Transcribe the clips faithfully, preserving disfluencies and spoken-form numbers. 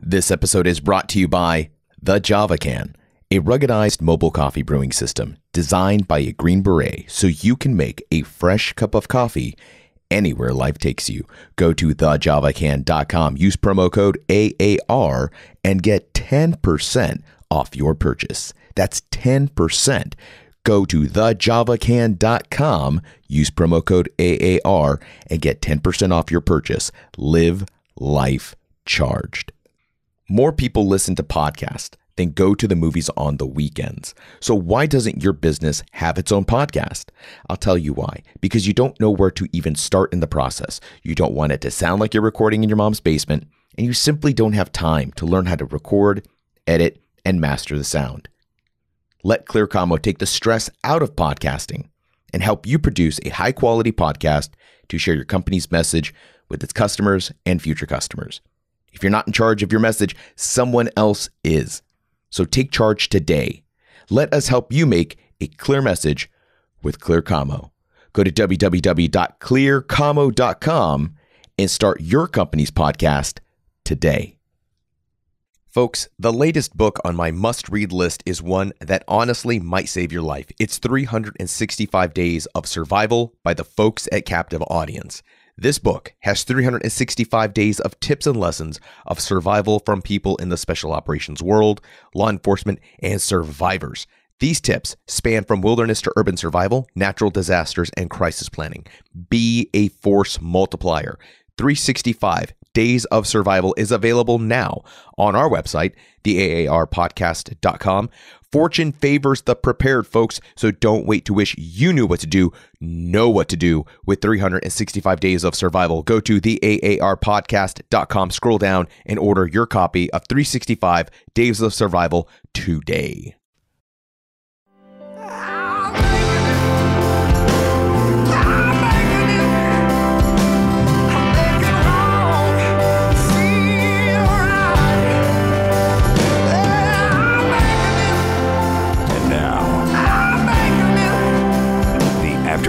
This episode is brought to you by The Java Can, a ruggedized mobile coffee brewing system designed by a Green Beret so you can make a fresh cup of coffee anywhere life takes you. Go to the java can dot com, use promo code A A R, and get ten percent off your purchase. That's ten percent. Go to the java can dot com, use promo code A A R, and get ten percent off your purchase. Live life charged. More people listen to podcasts than go to the movies on the weekends. So why doesn't your business have its own podcast? I'll tell you why. Because you don't know where to even start in the process. You don't want it to sound like you're recording in your mom's basement, and you simply don't have time to learn how to record, edit, and master the sound. Let Clear Commo take the stress out of podcasting and help you produce a high-quality podcast to share your company's message with its customers and future customers. If you're not in charge of your message, someone else is. So take charge today. Let us help you make a clear message with Clear Commo. Go to w w w dot clear commo dot com and start your company's podcast today. Folks, the latest book on my must-read list is one that honestly might save your life. It's three hundred sixty-five Days of Survival by the folks at Captive Audience. This book has three hundred sixty-five days of tips and lessons of survival from people in the special operations world, law enforcement, and survivors. These tips span from wilderness to urban survival, natural disasters, and crisis planning. Be a force multiplier. three sixty-five Days of Survival is available now on our website, the a a r podcast dot com. Fortune favors the prepared, folks, so don't wait to wish you knew what to do. Know what to do with three hundred sixty-five Days of Survival. Go to the a a r podcast dot com, scroll down, and order your copy of three sixty-five Days of Survival today.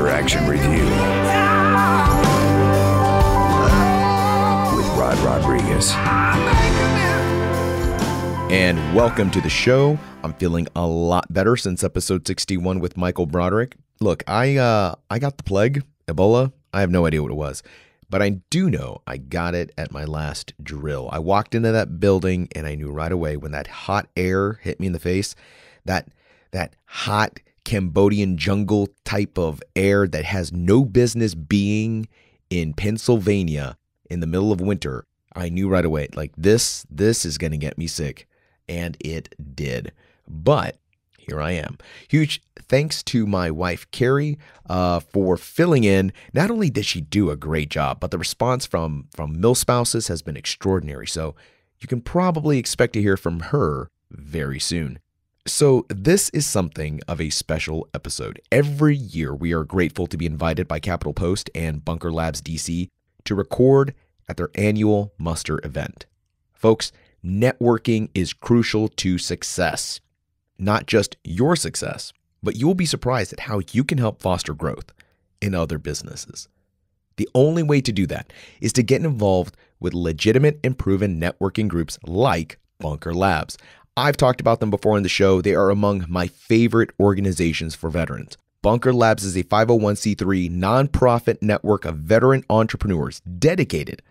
Action Review with Rod Rodriguez. And welcome to the show. I'm feeling a lot better since episode sixty-one with Michael Broderick. Look, I uh, I got the plague, Ebola. I have no idea what it was, but I do know I got it at my last drill. I walked into that building and I knew right away when that hot air hit me in the face, that that hot Cambodian jungle type of air that has no business being in Pennsylvania in the middle of winter. I knew right away, like this, this is going to get me sick. And it did. But here I am. Huge thanks to my wife, Carrie, uh, for filling in. Not only did she do a great job, but the response from, from Mill Spouses has been extraordinary. So you can probably expect to hear from her very soon. So this is something of a special episode. Every year, we are grateful to be invited by Capitol Post and Bunker Labs D C to record at their annual muster event. Folks, networking is crucial to success. Not just your success, but you will be surprised at how you can help foster growth in other businesses. The only way to do that is to get involved with legitimate and proven networking groups like Bunker Labs. I've talked about them before on the show. They are among my favorite organizations for veterans. Bunker Labs is a five oh one c three nonprofit network of veteran entrepreneurs dedicated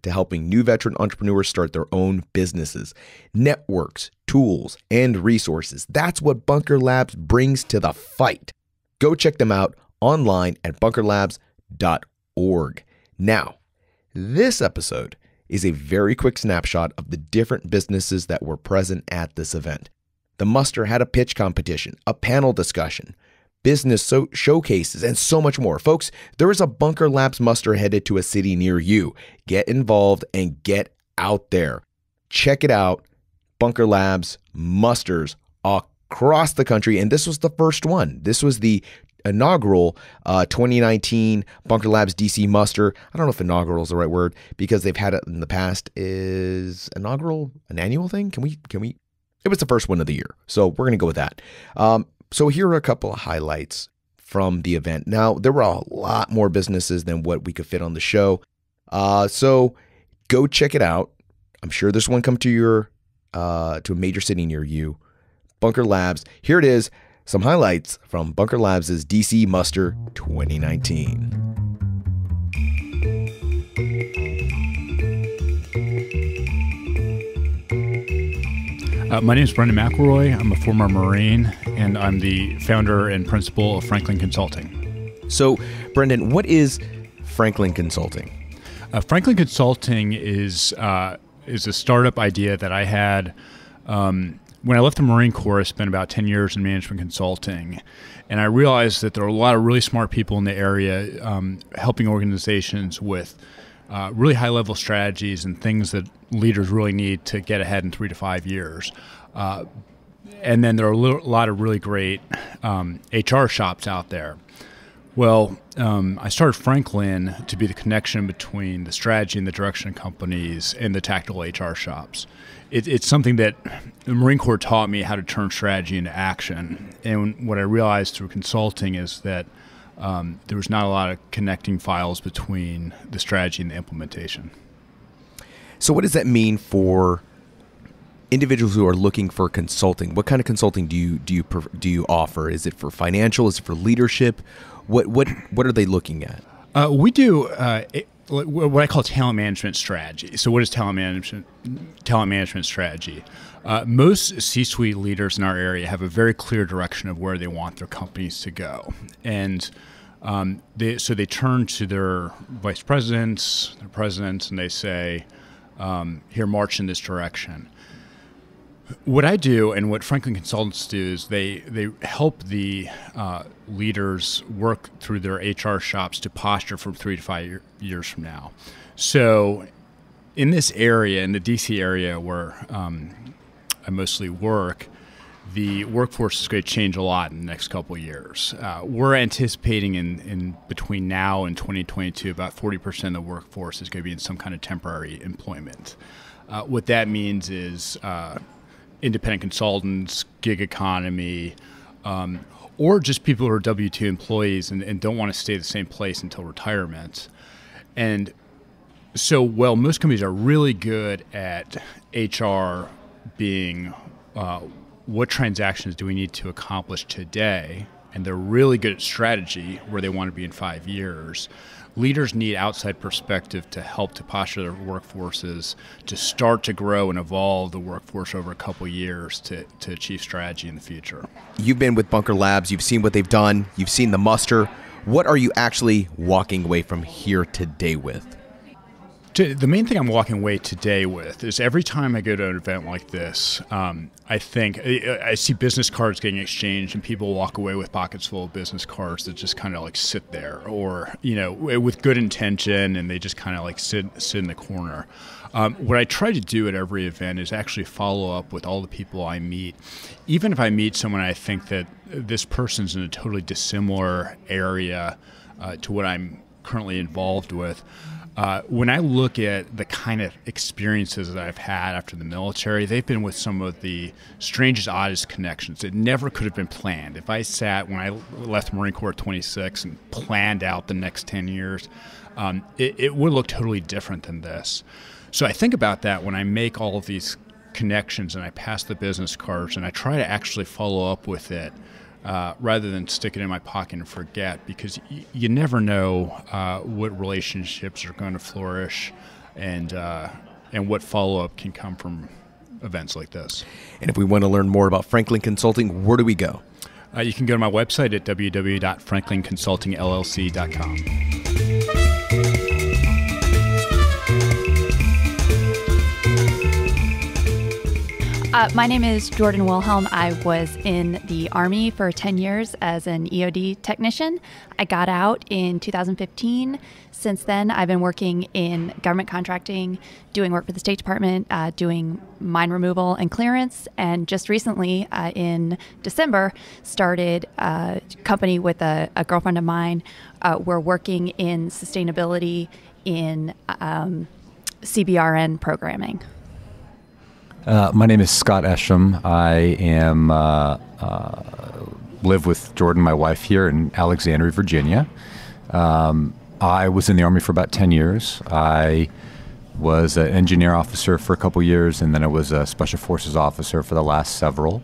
to helping new veteran entrepreneurs start their own businesses. Networks, tools, and resources. That's what Bunker Labs brings to the fight. Go check them out online at bunker labs dot org. Now, this episode is a very quick snapshot of the different businesses that were present at this event. The muster had a pitch competition, a panel discussion, business so showcases, and so much more. Folks, there is a Bunker Labs muster headed to a city near you. Get involved and get out there. Check it out. Bunker Labs musters across the country. And this was the first one. This was the inaugural uh, twenty nineteen Bunker Labs D C muster. I don't know if inaugural is the right word because they've had it in the past. Is inaugural an annual thing? Can we, can we, it was the first one of the year. So we're going to go with that. Um, so here are a couple of highlights from the event. Now, there were a lot more businesses than what we could fit on the show. Uh, so go check it out. I'm sure this one come to your uh, to a major city near you. Bunker Labs. Here it is. Some highlights from Bunker Labs' D C Muster twenty nineteen. Uh, my name is Brendan McElroy. I'm a former Marine, and I'm the founder and principal of Franklin Consulting. So, Brendan, what is Franklin Consulting? Uh, Franklin Consulting is uh, is a startup idea that I had um, when I left the Marine Corps. I spent about ten years in management consulting, and I realized that there are a lot of really smart people in the area um, helping organizations with Uh, really high-level strategies and things that leaders really need to get ahead in three to five years. Uh, and then there are a lot of really great um, H R shops out there. Well, um, I started Franklin to be the connection between the strategy and the direction of companies and the tactical H R shops. It, it's something that the Marine Corps taught me, how to turn strategy into action. And what I realized through consulting is that Um, there was not a lot of connecting files between the strategy and the implementation. So what does that mean for individuals who are looking for consulting? What kind of consulting do you do you do you offer? Is it for financial? Is it for leadership? What what what are they looking at? Uh, we do uh, it, what I call talent management strategy. So what is talent management talent management strategy? Uh, most C-suite leaders in our area have a very clear direction of where they want their companies to go. And um, they, so they turn to their vice presidents, their presidents, and they say, um, here, march in this direction. What I do and what Franklin Consultants do is they, they help the uh, leaders work through their H R shops to posture from three to five year, years from now. So in this area, in the D C area where um, I mostly work, the workforce is going to change a lot in the next couple of years. Uh, we're anticipating in, in between now and twenty twenty-two, about forty percent of the workforce is going to be in some kind of temporary employment. Uh, what that means is uh, independent consultants, gig economy, um, or just people who are W two employees and, and don't want to stay the same place until retirement. And so while most companies are really good at H R being uh, what transactions do we need to accomplish today, and they're really good at strategy where they want to be in five years, leaders need outside perspective to help to posture their workforces to start to grow and evolve the workforce over a couple of years to, to achieve strategy in the future. You've been with Bunker Labs, you've seen what they've done, you've seen the muster. What are you actually walking away from here today with? The main thing I'm walking away today with is every time I go to an event like this, um, I think I, I see business cards getting exchanged and people walk away with pockets full of business cards that just kind of like sit there, or, you know, with good intention, and they just kind of like sit, sit in the corner. Um, what I try to do at every event is actually follow up with all the people I meet. Even if I meet someone, I think that this person's in a totally dissimilar area uh, to what I'm currently involved with. Uh, when I look at the kind of experiences that I've had after the military, they've been with some of the strangest, oddest connections. It never could have been planned. If I sat when I left the Marine Corps at twenty-six and planned out the next ten years, um, it, it would look totally different than this. So I think about that when I make all of these connections and I pass the business cards, and I try to actually follow up with it Uh, rather than stick it in my pocket and forget, because y you never know uh, what relationships are going to flourish, and uh, and what follow-up can come from events like this. And if we want to learn more about Franklin Consulting, where do we go? Uh, you can go to my website at w w w dot franklin consulting l l c dot com. Uh, my name is Jordan Wilhelm. I was in the Army for ten years as an E O D technician. I got out in two thousand fifteen. Since then, I've been working in government contracting, doing work for the State Department, uh, doing mine removal and clearance, and just recently, uh, in December, started a company with a, a girlfriend of mine. Uh, we're working in sustainability in um, C B R N programming. Uh, my name is Scott Esham. I am uh, uh, live with Jordan, my wife, here in Alexandria, Virginia. Um, I was in the Army for about ten years. I was an engineer officer for a couple years, and then I was a special forces officer for the last several.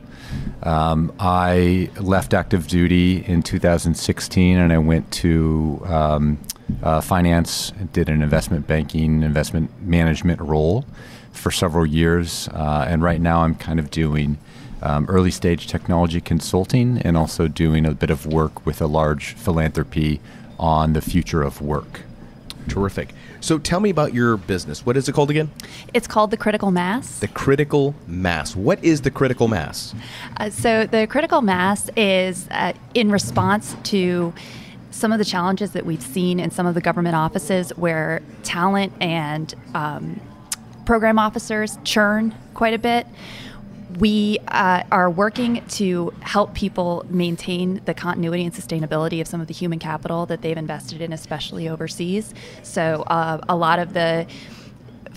Um, I left active duty in two thousand sixteen, and I went to um, uh, finance, did an investment banking, investment management role for several years. Uh, and right now I'm kind of doing um, early stage technology consulting and also doing a bit of work with a large philanthropy on the future of work. Terrific. So tell me about your business. What is it called again? It's called The Critical Mass. The Critical Mass. What is The Critical Mass? Uh, so The Critical Mass is uh, in response to some of the challenges that we've seen in some of the government offices where talent and um, program officers churn quite a bit. We uh, are working to help people maintain the continuity and sustainability of some of the human capital that they've invested in, especially overseas. So uh, a lot of the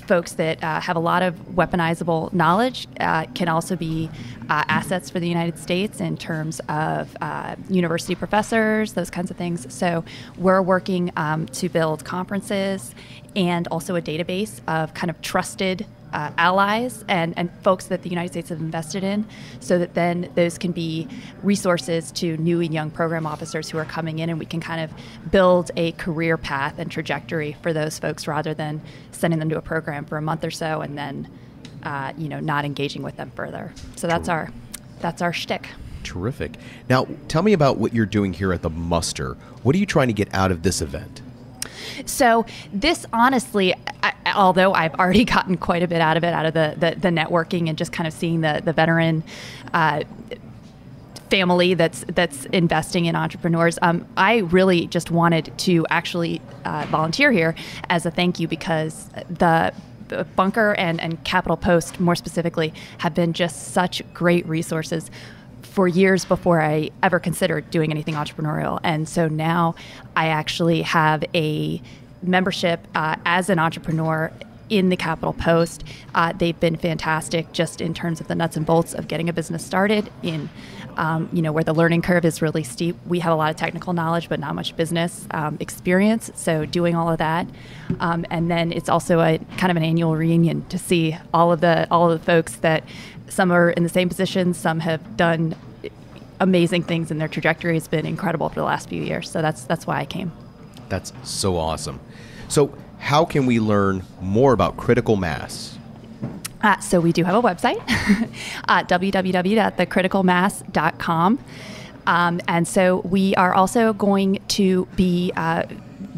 folks that uh, have a lot of weaponizable knowledge uh, can also be uh, assets for the United States in terms of uh, university professors, those kinds of things. So we're working um, to build conferences and also a database of kind of trusted Uh, allies and, and folks that the United States have invested in, so that then those can be resources to new and young program officers who are coming in, and we can kind of build a career path and trajectory for those folks rather than sending them to a program for a month or so and then uh, you know, not engaging with them further. So that's our, that's our shtick. Terrific. Now tell me about what you're doing here at the Muster. What are you trying to get out of this event? So this, honestly, I, although I've already gotten quite a bit out of it, out of the, the, the networking and just kind of seeing the, the veteran uh, family that's that's investing in entrepreneurs, um, I really just wanted to actually uh, volunteer here as a thank you, because the Bunker and, and Capitol Post, more specifically, have been just such great resources for years before I ever considered doing anything entrepreneurial. And so now I actually have a membership uh, as an entrepreneur in the Capitol Post. Uh, they've been fantastic just in terms of the nuts and bolts of getting a business started in, um, you know, where the learning curve is really steep. We have a lot of technical knowledge, but not much business um, experience. So doing all of that. Um, and then it's also a kind of an annual reunion to see all of the, all of the folks that some are in the same position. Some have done amazing things, and their trajectory has been incredible for the last few years. So that's, that's why I came. That's so awesome. So how can we learn more about Critical Mass? Uh, so we do have a website, uh, w w w dot the critical mass dot com. Um, and so we are also going to be uh,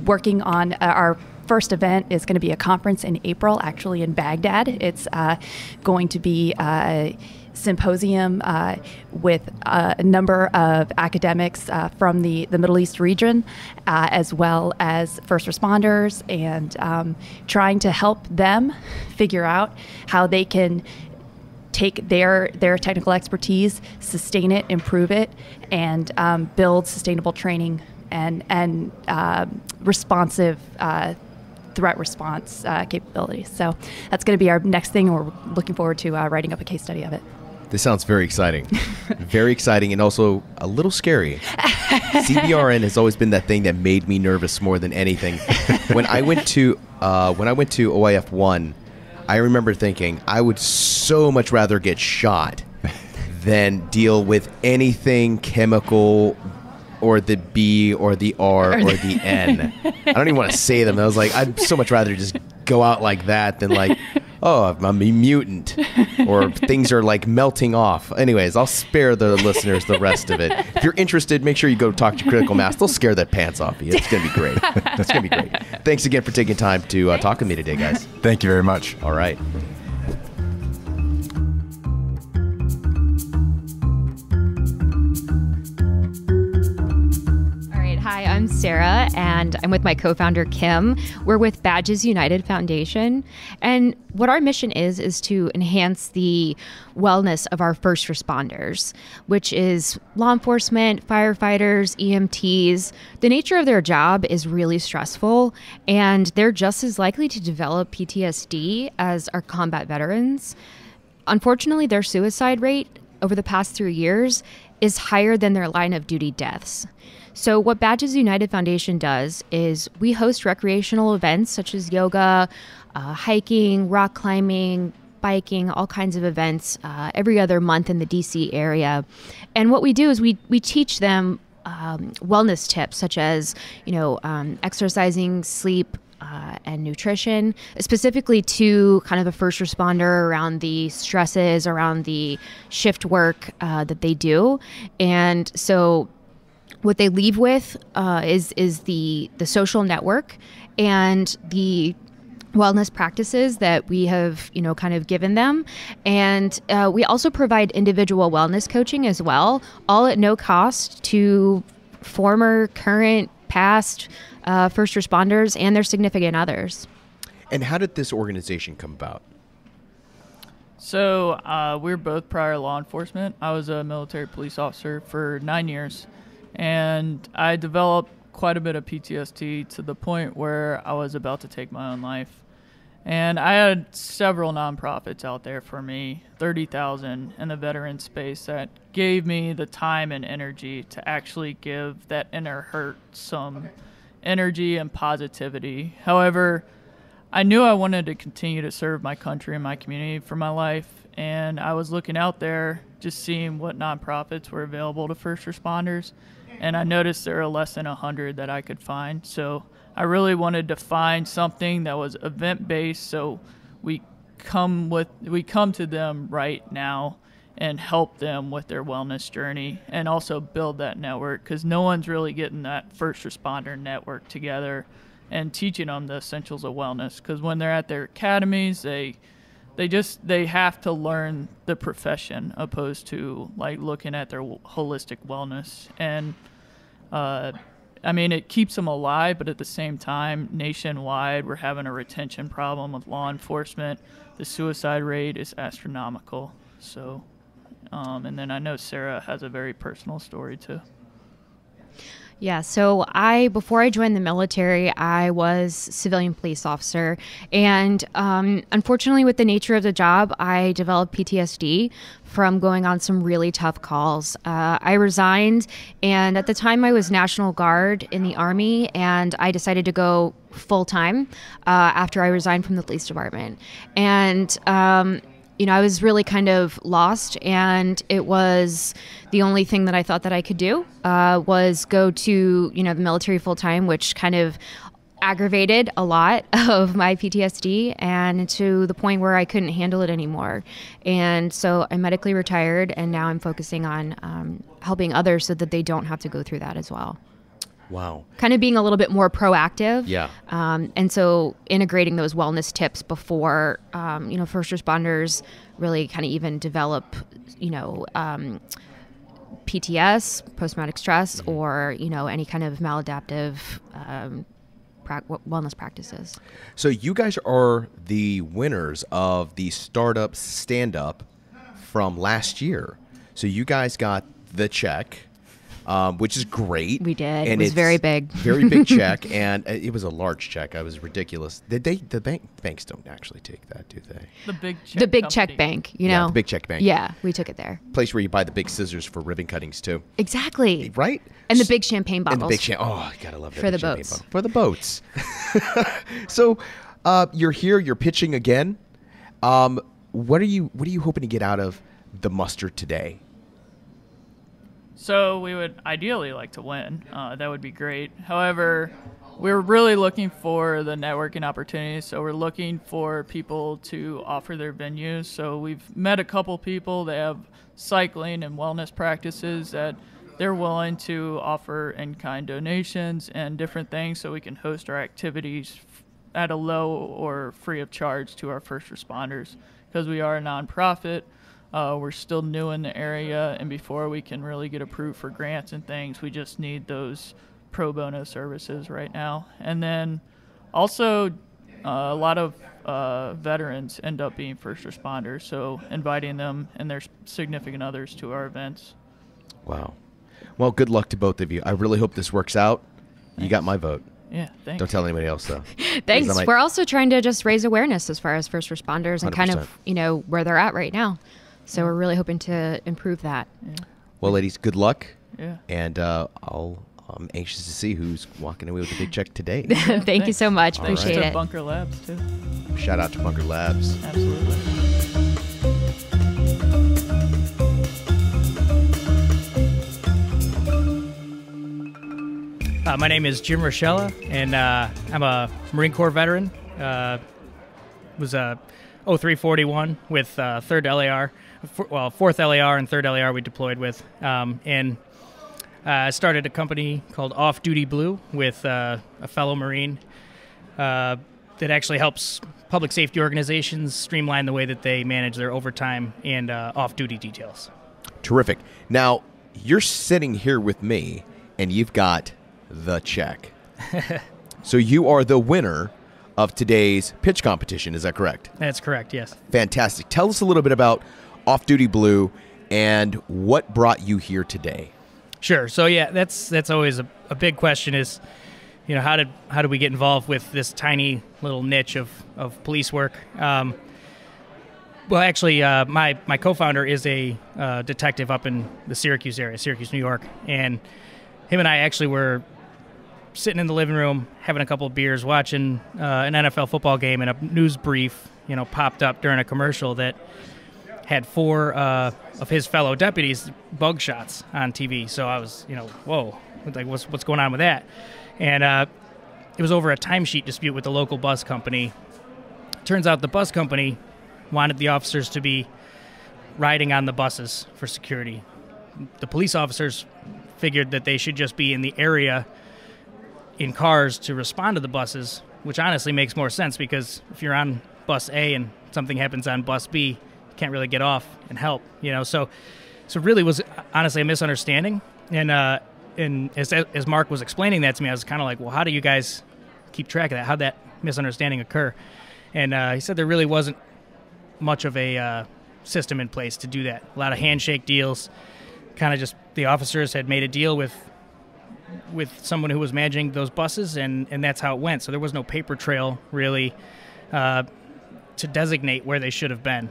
working on uh, our first event is going to be a conference in April, actually in Baghdad. It's uh, going to be a symposium uh, with a number of academics uh, from the, the Middle East region, uh, as well as first responders, and um, trying to help them figure out how they can take their, their technical expertise, sustain it, improve it, and um, build sustainable training and, and uh, responsive uh threat response uh, capabilities. So that's going to be our next thing, and we're looking forward to uh, writing up a case study of it. This sounds very exciting. Very exciting, and also a little scary. C B R N has always been that thing that made me nervous more than anything. When I went to uh, when I went to O I F one, I remember thinking I would so much rather get shot than deal with anything chemical, or the B, or the R, or the N. I don't even want to say them. I was like, I'd so much rather just go out like that than like, oh, I'm a mutant, or things are like melting off. Anyways, I'll spare the listeners the rest of it. If you're interested, make sure you go talk to Critical Mass. They'll scare that pants off you. It's going to be great. It's going to be great. Thanks again for taking time to uh, talk with me today, guys. Thank you very much. All right. Hi, I'm Sarah, and I'm with my co-founder, Kim. We're with Badges United Foundation, and what our mission is, is to enhance the wellness of our first responders, which is law enforcement, firefighters, E M Ts. The nature of their job is really stressful, and they're just as likely to develop P T S D as our combat veterans. Unfortunately, their suicide rate over the past three years is higher than their line of duty deaths. So what Badges United Foundation does is we host recreational events such as yoga, uh, hiking, rock climbing, biking, all kinds of events uh, every other month in the D C area. And what we do is we, we teach them um, wellness tips such as, you know, um, exercising, sleep, Uh, and nutrition, specifically to kind of the first responder around the stresses, around the shift work uh, that they do. And so what they leave with uh, is is the, the social network and the wellness practices that we have, you know, kind of given them. And uh, we also provide individual wellness coaching as well, all at no cost to former, current, past uh, first responders and their significant others. And how did this organization come about? So uh, we're both prior law enforcement. I was a military police officer for nine years, and I developed quite a bit of P T S D to the point where I was about to take my own life. And I had several nonprofits out there for me, thirty thousand in the veteran space, that gave me the time and energy to actually give that inner hurt some okay. energy and positivity. However, I knew I wanted to continue to serve my country and my community for my life. And I was looking out there, just seeing what nonprofits were available to first responders. And I noticed there are less than a hundred that I could find. So I really wanted to find something that was event-based, so we come with we come to them right now and help them with their wellness journey, and also build that network, because no one's really getting that first responder network together and teaching them the essentials of wellness. Because when they're at their academies, they they just they have to learn the profession, opposed to like looking at their holistic wellness. And Uh, I mean, it keeps them alive, but at the same time, nationwide, we're having a retention problem with law enforcement. The suicide rate is astronomical. So, um, and then I know Sarah has a very personal story too. Yeah, so I, before I joined the military, I was civilian police officer. And um, unfortunately, with the nature of the job, I developed P T S D from going on some really tough calls. Uh, I resigned, and at the time I was National Guard in the Army, and I decided to go full-time uh, after I resigned from the police department. And um, you know, I was really kind of lost, and it was the only thing that I thought that I could do uh, was go to, you know, the military full time, which kind of aggravated a lot of my P T S D, and to the point where I couldn't handle it anymore. And so I medically retired, and now I'm focusing on um, helping others so that they don't have to go through that as well. Wow. Kind of being a little bit more proactive. Yeah. Um, and so integrating those wellness tips before, um, you know, first responders really kind of even develop, you know, um, P T S, post-traumatic stress, mm-hmm. or, you know, any kind of maladaptive um, pra- wellness practices. So you guys are the winners of the Startup Stand-Up from last year. So you guys got the check. Um, which is great. We did. And it was very big. Very big check, and it was a large check. It was ridiculous. Did they? The bank banks don't actually take that, do they? The big check. The big company. check bank. You know. Yeah, the big check bank. Yeah, we took it there. Place where you buy the big scissors for ribbon cuttings too. Exactly. Right. And the big champagne bottles. And the big champagne. Oh, I gotta love that. For the boats. Bottle. For the boats. So, uh, you're here. You're pitching again. Um, what are you? What are you hoping to get out of the mustard today? So we would ideally like to win. Uh, that would be great. However, we're really looking for the networking opportunities. So we're looking for people to offer their venues. So we've met a couple people that have cycling and wellness practices that they're willing to offer in-kind donations and different things, so we can host our activities at a low or free of charge to our first responders, because we are a nonprofit. Uh, we're still new in the area, and before we can really get approved for grants and things, we just need those pro bono services right now. And then also uh, a lot of uh, veterans end up being first responders, so inviting them and their significant others to our events. Wow. Well, good luck to both of you. I really hope this works out. Thanks. You got my vote. Yeah, thanks. Don't tell anybody else, though. Thanks. Might... We're also trying to just raise awareness as far as first responders one hundred percent. And kind of, you know, where they're at right now. So we're really hoping to improve that. Yeah. Well, ladies, good luck. Yeah. And uh, I'll, I'm anxious to see who's walking away with a big check today. Thank Thanks. you so much. All Appreciate right. it. Bunker Labs, too. Shout out to Bunker Labs. Absolutely. Uh, my name is Jim Rochella, and uh, I'm a Marine Corps veteran. Uh, was a uh, oh three forty-one with uh, third L A R, for, well, fourth L A R and third L A R we deployed with. Um, and I uh, started a company called Off-Duty Blue with uh, a fellow Marine uh, that actually helps public safety organizations streamline the way that they manage their overtime and uh, off-duty details. Terrific. Now, you're sitting here with me, and you've got the check. So you are the winner of today's pitch competition, is that correct? That's correct, yes. Fantastic. Tell us a little bit about Off-Duty Blue and what brought you here today. Sure. So yeah, that's that's always a, a big question is, you know, how did how do we get involved with this tiny little niche of, of police work? Um, well, actually, uh, my, my co-founder is a uh, detective up in the Syracuse area, Syracuse, New York, and him and I actually were sitting in the living room, having a couple of beers, watching uh, an N F L football game, and a news brief, you know, popped up during a commercial that had four uh, of his fellow deputies bug shots on T V. So I was, you know, whoa, like what's what's going on with that? And uh, it was over a timesheet dispute with the local bus company. Turns out the bus company wanted the officers to be riding on the buses for security. The police officers figured that they should just be in the area in cars to respond to the buses, which honestly makes more sense because if you're on bus A and something happens on bus B, you can't really get off and help, you know. So, so really was honestly a misunderstanding. And uh, and as as Mark was explaining that to me, I was kind of like, well, how do you guys keep track of that? How'd that misunderstanding occur? And uh, he said there really wasn't much of a uh, system in place to do that. A lot of handshake deals. Kind of just the officers had made a deal with with someone who was managing those buses, and and that's how it went. So there was no paper trail really uh, to designate where they should have been.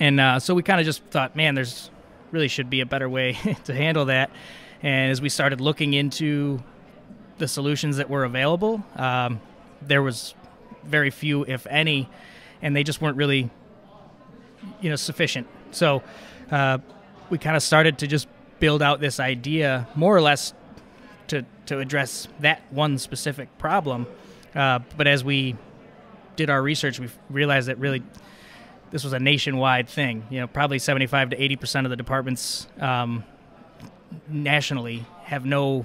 And uh, so we kind of just thought, man, there's really should be a better way to handle that. And as we started looking into the solutions that were available, um, there was very few, if any, and they just weren't really, you know, sufficient. So uh, we kind of started to just build out this idea more or less to, to address that one specific problem. Uh, but as we did our research, we realized that really this was a nationwide thing. You know, probably seventy-five to eighty percent of the departments um, nationally have no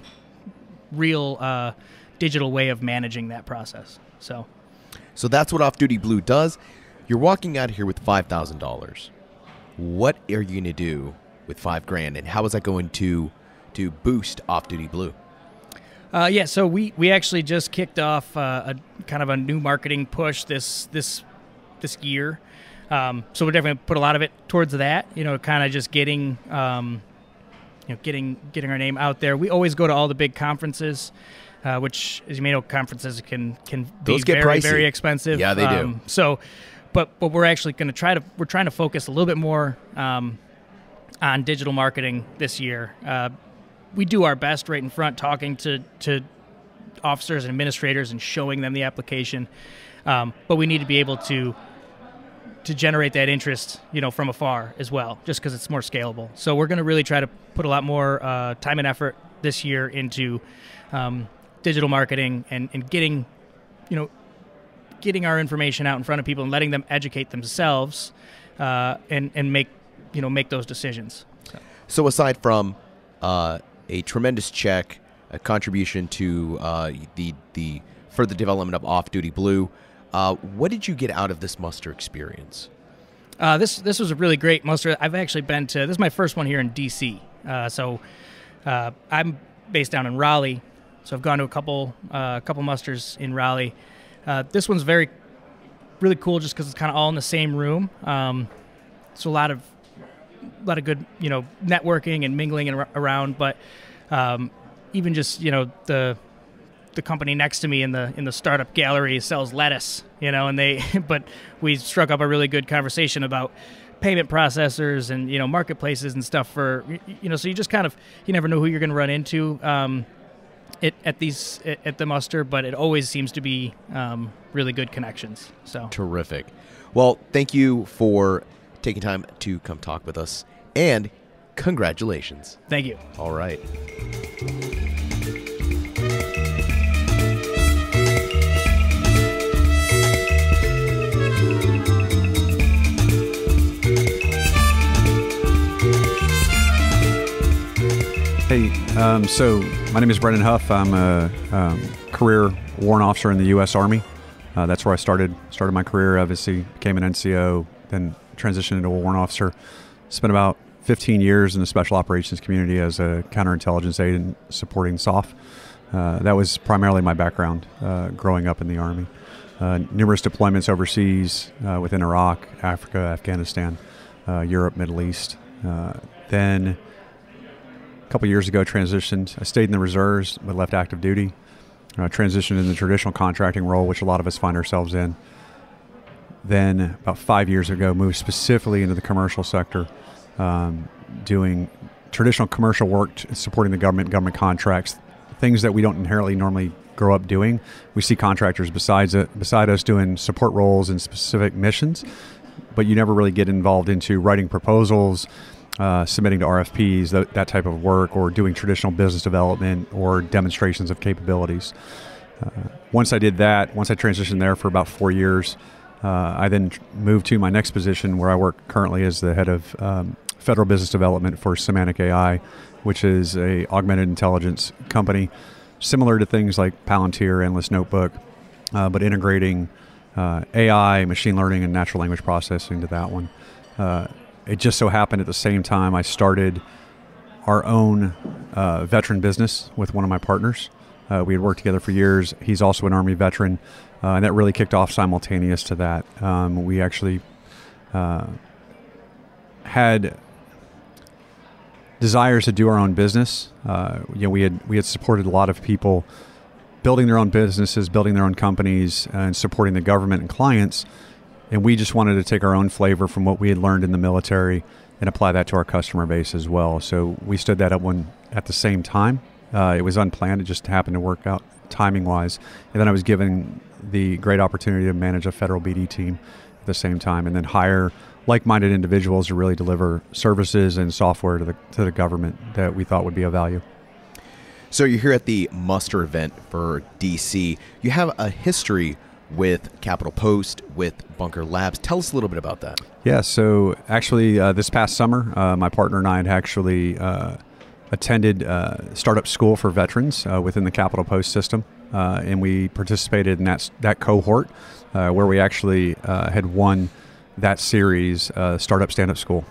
real uh, digital way of managing that process. So, so that's what Off-Duty Blue does. You're walking out of here with five thousand dollars. What are you going to do with five grand, and how is that going to to boost Off-Duty Blue? Uh, yeah, so we we actually just kicked off uh, a kind of a new marketing push this this this year. Um, so we're definitely gonna put a lot of it towards that. You know, kind of just getting um, you know getting getting our name out there. We always go to all the big conferences, uh, which as you may know, conferences can can Those be get very pricey. very expensive. Yeah, they um, do. So, but but we're actually going to try to we're trying to focus a little bit more. Um, on digital marketing this year. Uh, we do our best right in front, talking to, to officers and administrators and showing them the application. Um, but we need to be able to to generate that interest, you know, from afar as well, just because it's more scalable. So we're going to really try to put a lot more uh, time and effort this year into um, digital marketing and, and getting, you know, getting our information out in front of people and letting them educate themselves uh, and, and make you know, make those decisions. So, so aside from uh, a tremendous check, a contribution to uh, the the further development of Off-Duty Blue, uh, what did you get out of this muster experience? Uh, this this was a really great muster. I've actually been to, this is my first one here in D C. Uh, so uh, I'm based down in Raleigh, so I've gone to a couple uh, couple musters in Raleigh. Uh, this one's very, really cool just because it's kind of all in the same room. Um, so a lot of a lot of good, you know, networking and mingling and around, but um, even just, you know, the the company next to me in the in the startup gallery sells lettuce, you know, and they but we struck up a really good conversation about payment processors and, you know, marketplaces and stuff for, you know, so you just kind of, you never know who you're going to run into um, it, at these, at the muster, but it always seems to be um, really good connections. So terrific. Well, thank you for taking time to come talk with us, and congratulations. Thank you. All right. Hey, um, so my name is Brendan Huff. I'm a um, career warrant officer in the U S Army. Uh, that's where I started started my career. Obviously, became an N C O, then transitioned into a warrant officer. Spent about fifteen years in the special operations community as a counterintelligence aide and supporting S O F. Uh, that was primarily my background uh, growing up in the Army. Uh, numerous deployments overseas uh, within Iraq, Africa, Afghanistan, uh, Europe, Middle East. Uh, then a couple years ago, transitioned. I stayed in the reserves, but left active duty. Uh, transitioned in the traditional contracting role, which a lot of us find ourselves in. Then, about five years ago, moved specifically into the commercial sector, um, doing traditional commercial work, supporting the government, government contracts, things that we don't inherently normally grow up doing. We see contractors besides uh, beside us doing support roles and specific missions, but you never really get involved into writing proposals, Uh, submitting to R F Ps, th that type of work, or doing traditional business development or demonstrations of capabilities. Uh, once I did that, once I transitioned there for about four years, uh, I then tr moved to my next position, where I work currently as the head of um, federal business development for Semantic A I, which is a augmented intelligence company, similar to things like Palantir, Endless Notebook, uh, but integrating uh, A I, machine learning, and natural language processing to that one. Uh, It just so happened at the same time I started our own uh, veteran business with one of my partners. Uh, we had worked together for years. He's also an Army veteran, uh, and that really kicked off simultaneous to that. Um, we actually uh, had desires to do our own business. Uh, you know, we had we had supported a lot of people building their own businesses, building their own companies, uh, and supporting the government and clients. And we just wanted to take our own flavor from what we had learned in the military and apply that to our customer base as well. So we stood that up one at the same time. Uh, it was unplanned. It just happened to work out timing-wise. And then I was given the great opportunity to manage a federal B D team at the same time, and then hire like-minded individuals to really deliver services and software to the, to the government that we thought would be of value. So you're here at the muster event for D C. You have a history with Capitol Post, with Bunker Labs. Tell us a little bit about that. Yeah, so actually uh, this past summer, uh, my partner and I had actually uh, attended uh, startup school for veterans uh, within the Capitol Post system. Uh, and we participated in that, that cohort uh, where we actually uh, had won that series, uh, Startup Stand-Up School,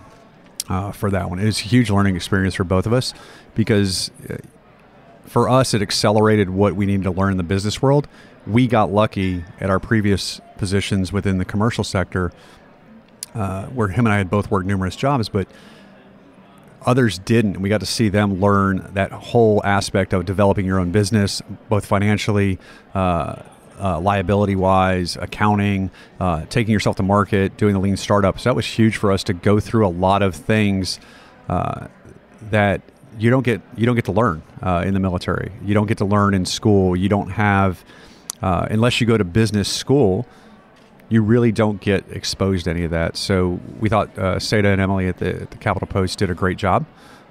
uh, for that one. It was a huge learning experience for both of us, because for us, it accelerated what we needed to learn in the business world. We got lucky at our previous positions within the commercial sector, uh, where him and I had both worked numerous jobs, but others didn't. And we got to see them learn that whole aspect of developing your own business, both financially, uh, uh, liability-wise, accounting, uh, taking yourself to market, doing the lean startups. That was huge for us to go through a lot of things uh, that you don't get you don't get to learn uh, in the military. You don't get to learn in school. You don't have. Uh, unless you go to business school, you really don't get exposed to any of that. So we thought uh, Seda and Emily at the, at the Capitol Post did a great job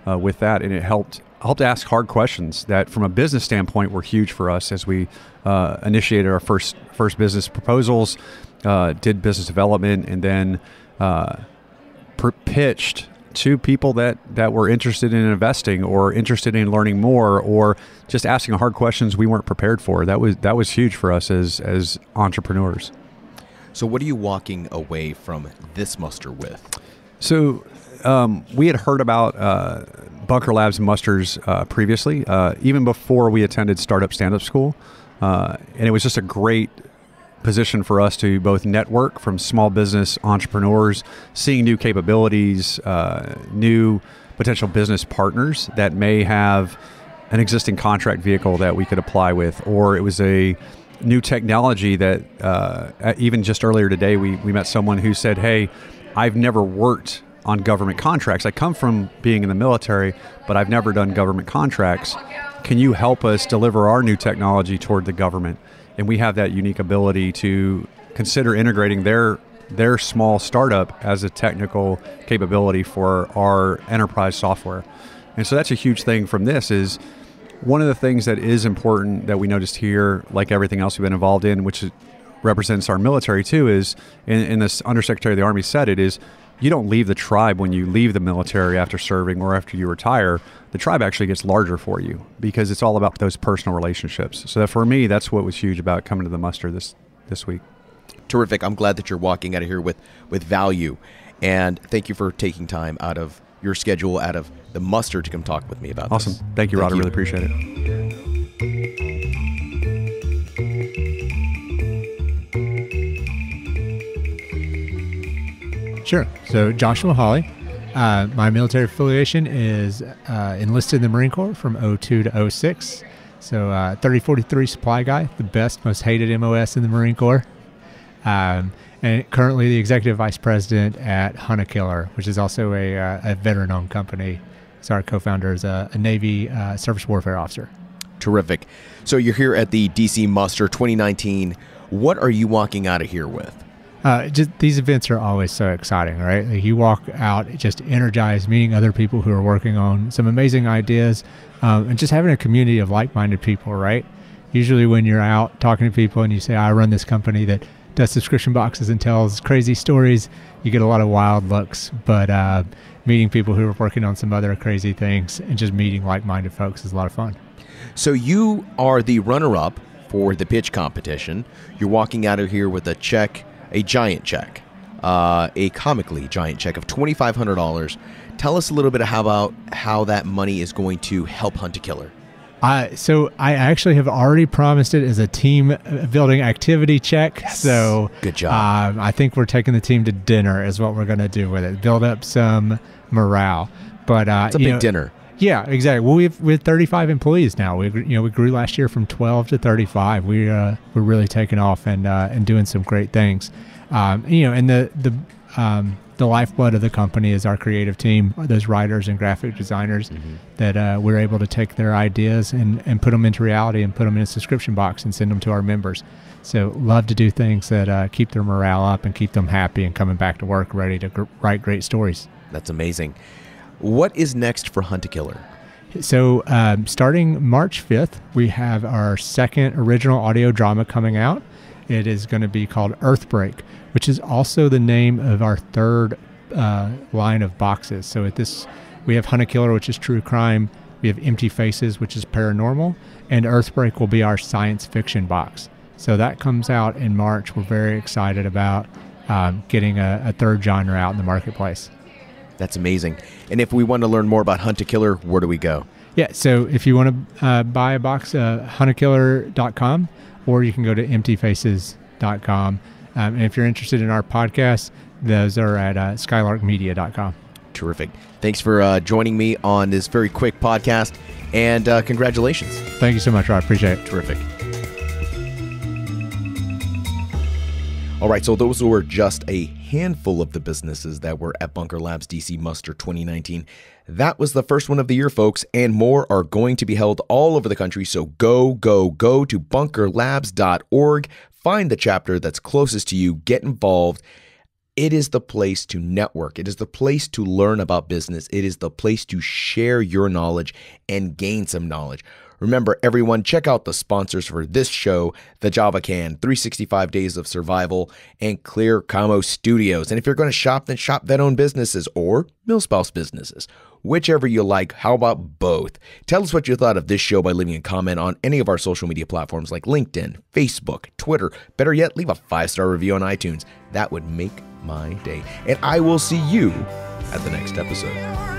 uh, with that, and it helped helped ask hard questions that, from a business standpoint, were huge for us as we uh, initiated our first first business proposals, uh, did business development, and then uh, pitched to people that, that were interested in investing or interested in learning more, or just asking hard questions we weren't prepared for. That was, that was huge for us as, as entrepreneurs. So what are you walking away from this muster with? So um, we had heard about uh, Bunker Labs musters uh, previously, uh, even before we attended Startup Stand-Up School. Uh, and it was just a great position for us to both network from small business entrepreneurs, seeing new capabilities, uh, new potential business partners that may have an existing contract vehicle that we could apply with, or it was a new technology that uh, even just earlier today, we, we met someone who said, hey, I've never worked on government contracts. I come from being in the military, but I've never done government contracts. Can you help us deliver our new technology toward the government? And we have that unique ability to consider integrating their their small startup as a technical capability for our enterprise software. And so that's a huge thing from this is one of the things that is important that we noticed here, like everything else we've been involved in, which represents our military too, is, and, and this Undersecretary of the Army said it, is you don't leave the tribe when you leave the military after serving or after you retire. The tribe actually gets larger for you because it's all about those personal relationships. So that for me, that's what was huge about coming to the muster this, this week. Terrific. I'm glad that you're walking out of here with, with value. And thank you for taking time out of your schedule, out of the muster, to come talk with me about awesome. This. Awesome. Thank you, Rod. I really appreciate it. Sure. So Joshua Hawley, uh, my military affiliation is uh, enlisted in the Marine Corps from oh two to oh six. So uh, thirty forty-three supply guy, the best, most hated M O S in the Marine Corps. Um, and currently the executive vice president at Hunna Killer, which is also a, uh, a veteran-owned company. So our co-founder is a, a Navy uh, surface warfare officer. Terrific. So you're here at the D C Muster twenty nineteen. What are you walking out of here with? Uh, just, these events are always so exciting, right? Like you walk out just energized, meeting other people who are working on some amazing ideas, um, and just having a community of like-minded people, right? Usually when you're out talking to people and you say, I run this company that does subscription boxes and tells crazy stories, you get a lot of wild looks. But uh, meeting people who are working on some other crazy things and just meeting like-minded folks is a lot of fun. So you are the runner-up for the pitch competition. You're walking out of here with a check. A giant check, uh, a comically giant check of twenty-five hundred dollars. Tell us a little bit about how that money is going to help Hunna Killer. Uh, so I actually have already promised it as a team building activity check. Yes. So good job. Um, I think we're taking the team to dinner is what we're going to do with it. Build up some morale. But uh, it's a big you know, dinner. Yeah, exactly. Well, we've with thirty-five employees now. We you know we grew last year from twelve to thirty-five. We uh, we're really taking off and uh, and doing some great things. Um, you know, and the the um, the lifeblood of the company is our creative team, those writers and graphic designers mm-hmm. that uh, we're able to take their ideas and and put them into reality and put them in a subscription box and send them to our members. So love to do things that uh, keep their morale up and keep them happy and coming back to work ready to gr write great stories. That's amazing. What is next for Hunna Killer? So um, starting March fifth, we have our second original audio drama coming out. It is going to be called Earthbreak, which is also the name of our third uh, line of boxes. So at this, we have Hunna Killer, which is true crime. We have Empty Faces, which is paranormal. And Earthbreak will be our science fiction box. So that comes out in March. We're very excited about um, getting a, a third genre out in the marketplace. That's amazing. And if we want to learn more about Hunna Killer, where do we go? Yeah, so if you want to uh, buy a box, uh, hunna killer dot com, or you can go to empty faces dot com. Um, and if you're interested in our podcast, those are at uh, skylark media dot com. Terrific. Thanks for uh, joining me on this very quick podcast, and uh, congratulations. Thank you so much, Rod. Appreciate it. Terrific. All right, so those were just a handful of the businesses that were at Bunker Labs D C Muster twenty nineteen. That was the first one of the year, folks, and more are going to be held all over the country. So go, go, go to bunker labs dot org. Find the chapter that's closest to you. Get involved. It is the place to network. It is the place to learn about business. It is the place to share your knowledge and gain some knowledge. Remember, everyone, check out the sponsors for this show, The Java Can, three sixty-five Days of Survival, and Clear Commo Studios. And if you're going to shop, then shop vet-owned businesses or mil-spouse businesses. Whichever you like, how about both? Tell us what you thought of this show by leaving a comment on any of our social media platforms like LinkedIn, Facebook, Twitter. Better yet, leave a five-star review on iTunes. That would make my day. And I will see you at the next episode.